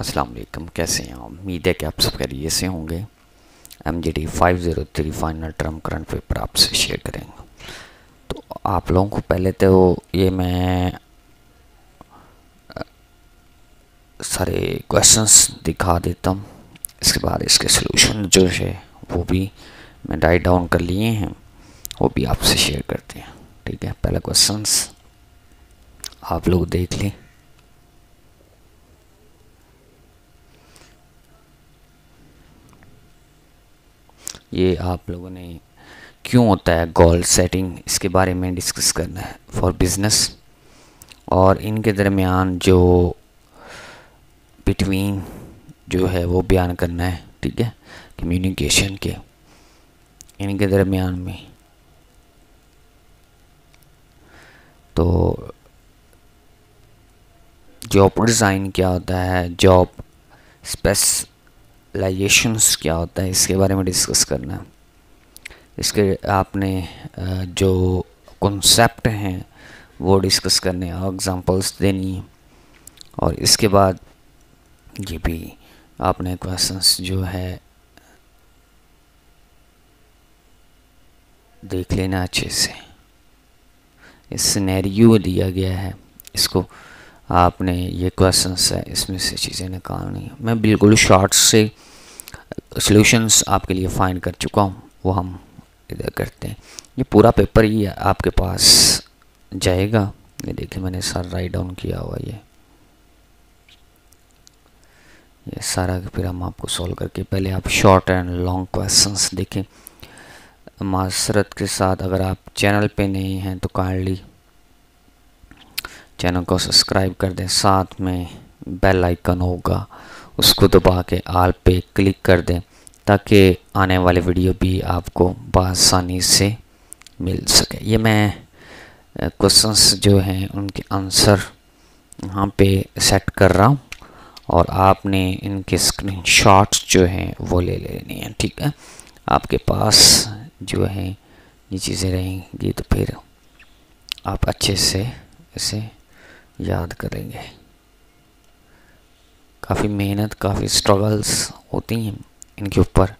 अस्सलाम वालेकुम, कैसे हैं? उम्मीद है कि आप सब खैरियत से होंगे। MGT 503 final term current paper आपसे शेयर करेंगे। तो आप लोगों को पहले तो ये मैं सारे क्वेश्चंस दिखा देता हूँ, इसके बाद इसके सलूशन जो है वो भी मैं राइट डाउन कर लिए हैं, वो भी आपसे शेयर करते हैं। ठीक है, पहला क्वेश्चंस आप लोग देख लें। ये आप लोगों ने क्यों होता है गोल सेटिंग, इसके बारे में डिस्कस करना है फॉर बिज़नेस, और इनके दरमियान जो बिटवीन जो है वो बयान करना है। ठीक है, कम्युनिकेशन के इनके दरमियान में तो जॉब डिज़ाइन क्या होता है, जॉब स्पेस लाइजेशंस क्या होता है, इसके बारे में डिस्कस करना है। इसके आपने जो कॉन्सेप्ट हैं वो डिस्कस करने हैं, एग्ज़ाम्पल्स देनी है, और इसके बाद ये भी आपने क्वेश्चंस जो है देख लेना अच्छे से। इस सिनेरियो दिया गया है, इसको आपने ये क्वेश्चंस है, इसमें से चीज़ें निकालनी है। मैं बिल्कुल शॉर्ट से सॉल्यूशंस आपके लिए फाइंड कर चुका हूँ, वो हम इधर करते हैं। ये पूरा पेपर ही आपके पास जाएगा। ये देखिए, मैंने सारा राइट डाउन किया हुआ, ये सारा फिर हम आपको सॉल्व करके पहले आप शॉर्ट एंड लॉन्ग क्वेश्चंस देखें। मासरत के साथ अगर आप चैनल पे नहीं हैं तो काइंडली चैनल को सब्सक्राइब कर दें, साथ में बेल आइकन होगा उसको दबा के आल पे क्लिक कर दें ताकि आने वाले वीडियो भी आपको बआसानी से मिल सके। ये मैं क्वेश्चंस जो हैं उनके आंसर यहाँ पे सेट कर रहा हूँ, और आपने इनके स्क्रीनशॉट्स जो हैं वो ले लेनी है। ठीक है, आपके पास जो है ये चीज़ें रहेंगी तो फिर आप अच्छे से इसे याद करेंगे। काफ़ी मेहनत, काफ़ी स्ट्रगल्स होती हैं इनके ऊपर,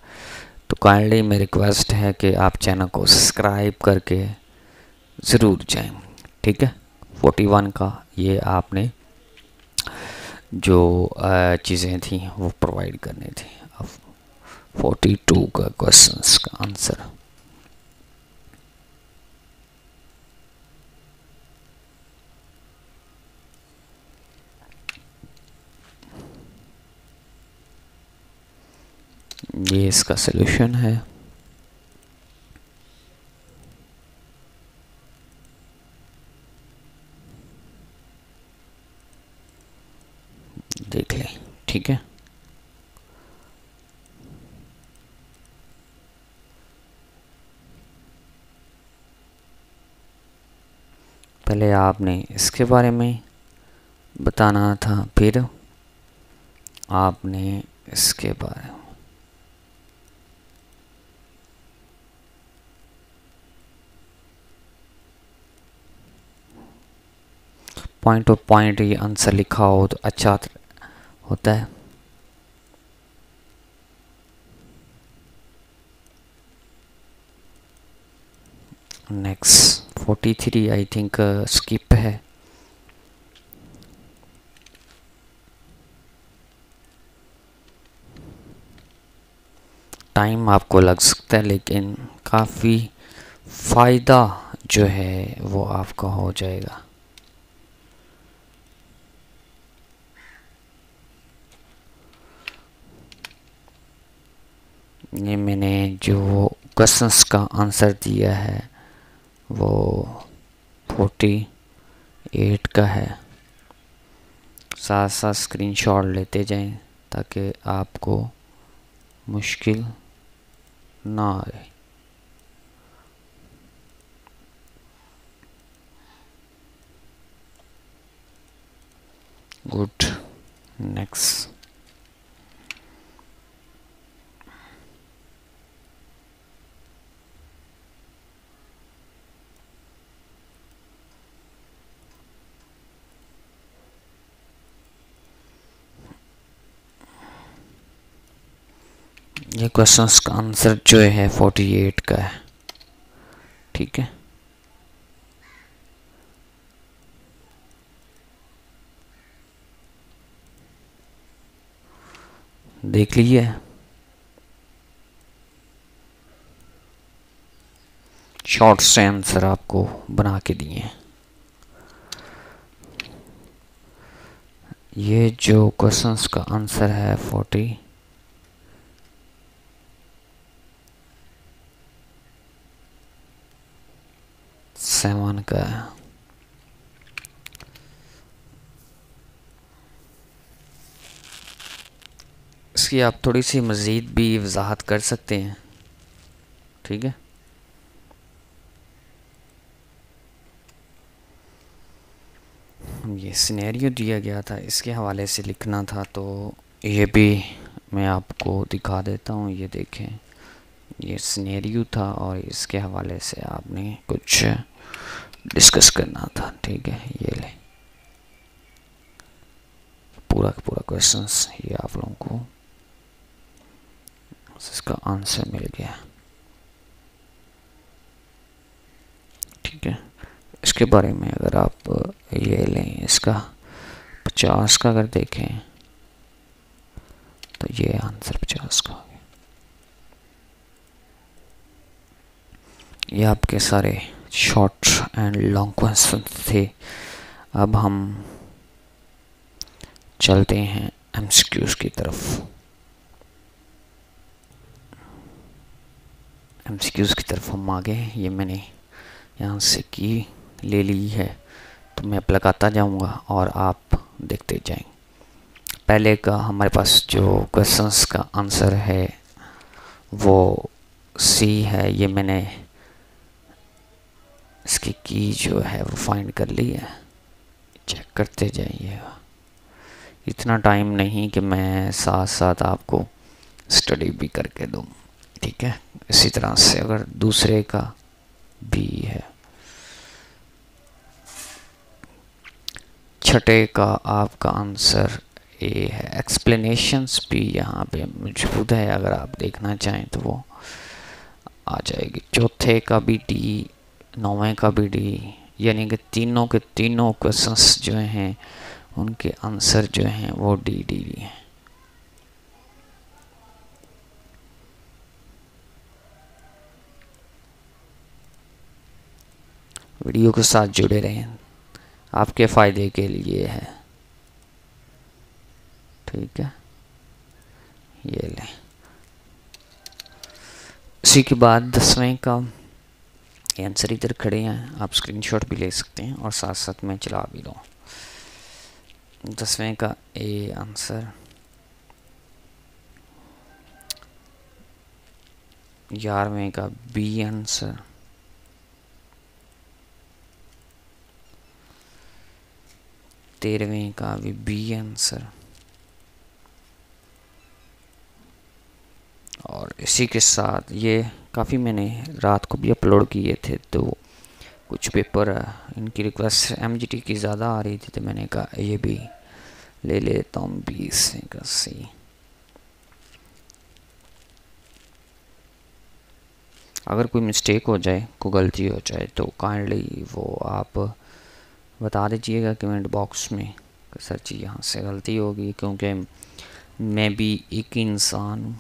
तो काइंडली मेरी रिक्वेस्ट है कि आप चैनल को सब्सक्राइब करके ज़रूर जाएं। ठीक है, 41 का ये आपने जो चीज़ें थी वो प्रोवाइड करनी थी। अब 42 का क्वेश्चंस का आंसर, ये इसका सॉल्यूशन है। देख लें, ठीक है, पहले आपने इसके बारे में बताना था, फिर आपने इसके बारे में। पॉइंट टू पॉइंट ये आंसर लिखा हो तो अच्छा होता है। नेक्स्ट 43 आई थिंक स्किप है। टाइम आपको लग सकता है, लेकिन काफ़ी फ़ायदा जो है वो आपका हो जाएगा। ये मैंने जो क्वेश्चंस का आंसर दिया है वो 48 का है। साथ साथ स्क्रीनशॉट लेते जाएं ताकि आपको मुश्किल ना आए। गुड, नेक्स्ट ये क्वेश्चंस का आंसर जो है 48 का है। ठीक है, देख लीजिए, शॉर्ट से आंसर आपको बना के दिए हैं। ये जो क्वेश्चंस का आंसर है 47 का है। इसकी आप थोड़ी सी मज़ीद भी वजाहत कर सकते हैं। ठीक है, ये सिनेरियो दिया गया था, इसके हवाले से लिखना था, तो ये भी मैं आपको दिखा देता हूँ। ये देखें, ये सिनेरियो था और इसके हवाले से आपने कुछ डिस्कस करना था। ठीक है, ये ले पूरा का पूरा क्वेश्चंस ये आप लोगों को, इसका आंसर मिल गया। ठीक है, इसके बारे में अगर आप ये लें, इसका 50 का अगर देखें तो ये आंसर 50 का हो गया। ये आपके सारे शॉर्ट एंड लॉन्ग क्वेश्चन थे। अब हम चलते हैं एमसीक्यूज की तरफ। एमसीक्यूज की तरफ हम आ गए। ये मैंने यहाँ से की ले ली है, तो मैं अब लगाता जाऊँगा और आप देखते जाएंगे। पहले का हमारे पास जो क्वेश्चंस का आंसर है वो सी है। ये मैंने इसकी की जो है वो फाइंड कर ली है। चेक करते जाइएगा, इतना टाइम नहीं कि मैं साथ साथ आपको स्टडी भी करके दूँ। ठीक है, इसी तरह से अगर दूसरे का भी है, छठे का आपका आंसर ए है। एक्सप्लेनेशंस भी यहाँ पे मौजूद है, अगर आप देखना चाहें तो वो आ जाएगी। चौथे का भी डी, नौवें का भी डी, यानी कि तीनों के तीनों क्वेश्चंस जो हैं उनके आंसर जो हैं वो डी डी डी हैं। वीडियो के साथ जुड़े रहें, आपके फ़ायदे के लिए है। ठीक है, ये लें। इसी के बाद 10वें का ये आंसर इधर खड़े हैं, आप स्क्रीनशॉट भी ले सकते हैं और साथ साथ मैं चला भी रहा हूँ। 10वें का ए आंसर, ग्यारहवें का बी आंसर, 13वें का भी बी आंसर, और इसी के साथ ये काफ़ी मैंने रात को भी अपलोड किए थे, तो कुछ पेपर इनकी रिक्वेस्ट एमजीटी की ज़्यादा आ रही थी, तो मैंने कहा ये भी ले लेता हूँ। 20 का सी, अगर कोई मिस्टेक हो जाए, कोई गलती हो जाए, तो काइंडली वो आप बता दीजिएगा कमेंट बॉक्स में, सर जी यहाँ से गलती होगी, क्योंकि मैं भी एक इंसान हूँ,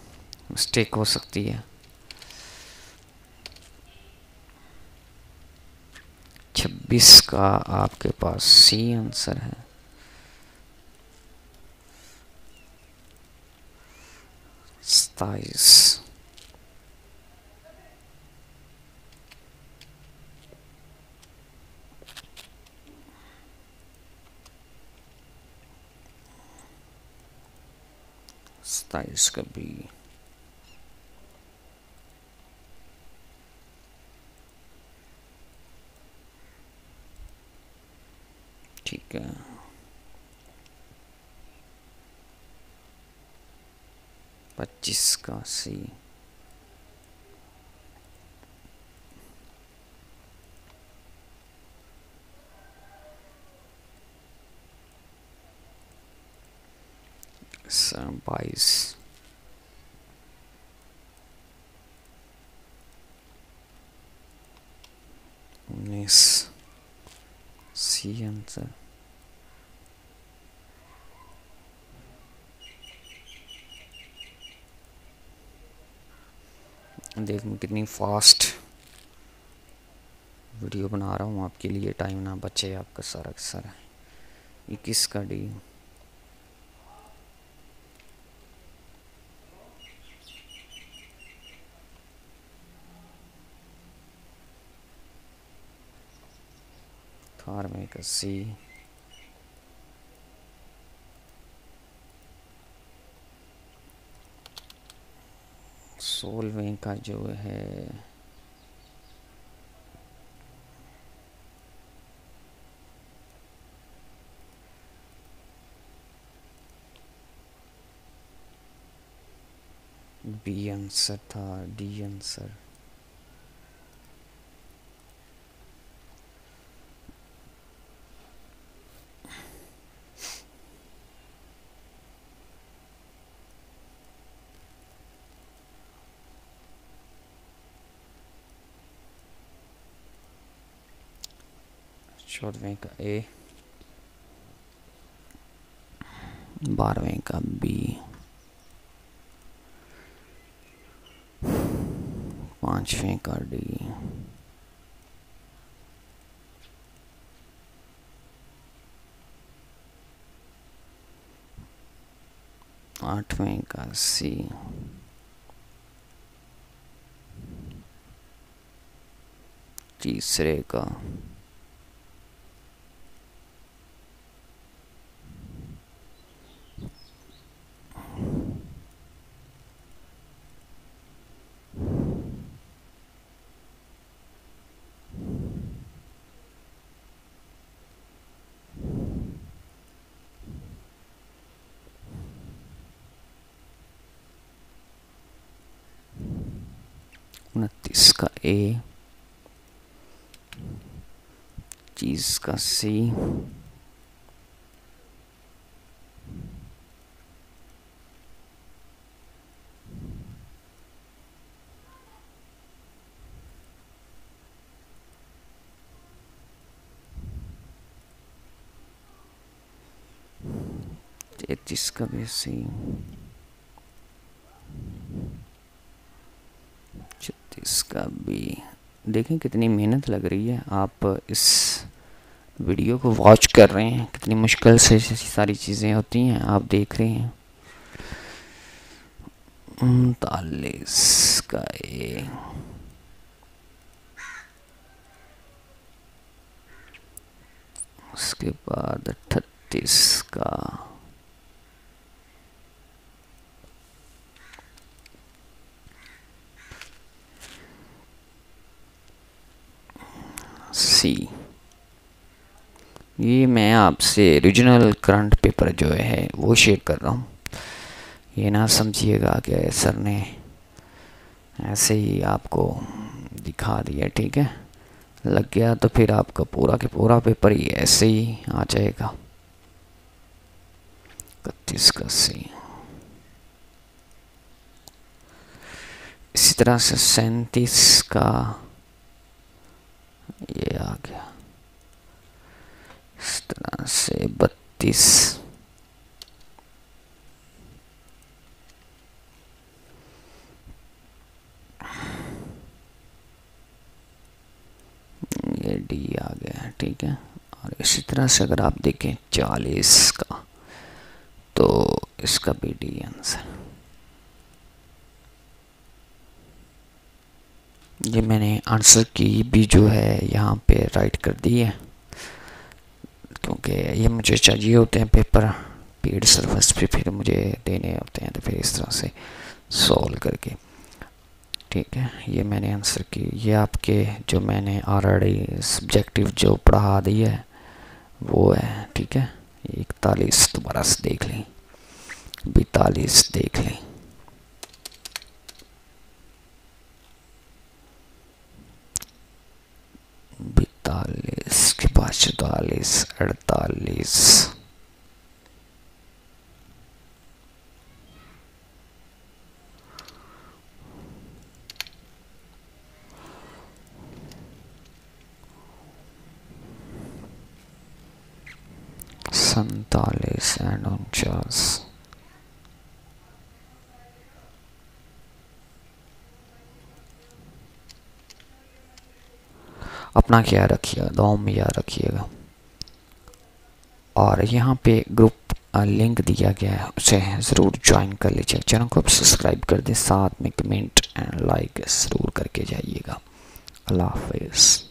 मिस्टेक हो सकती है। 26 का आपके पास सी आंसर है, 27, 27 का बी, 25 का सी, 22, answer. देख मैं कितनी फास्ट वीडियो बना रहा हूँ आपके लिए, टाइम ना बचे आपका सारा का सारा। 21 का डी थार में का सी सोलवे का जो है बी आंसर था, डी आंसर। चौदहवें का ए, 12वें का बी, 5वें का डी, 8वें का सी, 3रे का इसका ए, चीज का सी, 33 का भी सी, 36 का भी। देखें कितनी मेहनत लग रही है, आप इस वीडियो को वॉच कर रहे हैं, कितनी मुश्किल से सारी चीज़ें होती हैं आप देख रहे हैं। 39 का ए, 38 का, 40। ये मैं आपसे रीजनल करंट पेपर जो है वो शेयर कर रहा हूँ, ये ना समझिएगा कि सर ने ऐसे ही आपको दिखा दिया, ठीक है। लग गया तो फिर आपका पूरा के पूरा पेपर ही ऐसे ही आ जाएगा। 31 का सी, इसी तरह से 37 का ये आ गया, इस तरह से 32, 3 आ गया, ठीक है। और इसी तरह से अगर आप देखें 40 का, तो इसका भी डी आंसर। ये मैंने आंसर की भी जो है यहाँ पे राइट कर दी है, क्योंकि ये मुझे चाहिए होते हैं पेपर पेड सर्विस पे, फिर मुझे देने होते हैं, तो फिर इस तरह से सॉल्व करके, ठीक है। ये मैंने आंसर की, ये आपके जो मैंने ऑलरेडी सब्जेक्टिव जो पढ़ा दी है वो है, ठीक है। 41 दोबारा से देख लें, 42 देख लें, 42 के बाद 44, 48, 47 एंड 49। अपना क्या रखिएगा, दौम याद रखिएगा। और यहाँ पे ग्रुप लिंक दिया गया है, उसे ज़रूर ज्वाइन कर लीजिएगा। चैनल को सब्सक्राइब कर दें, साथ में कमेंट एंड लाइक ज़रूर करके जाइएगा। अल्लाह हाफिज़।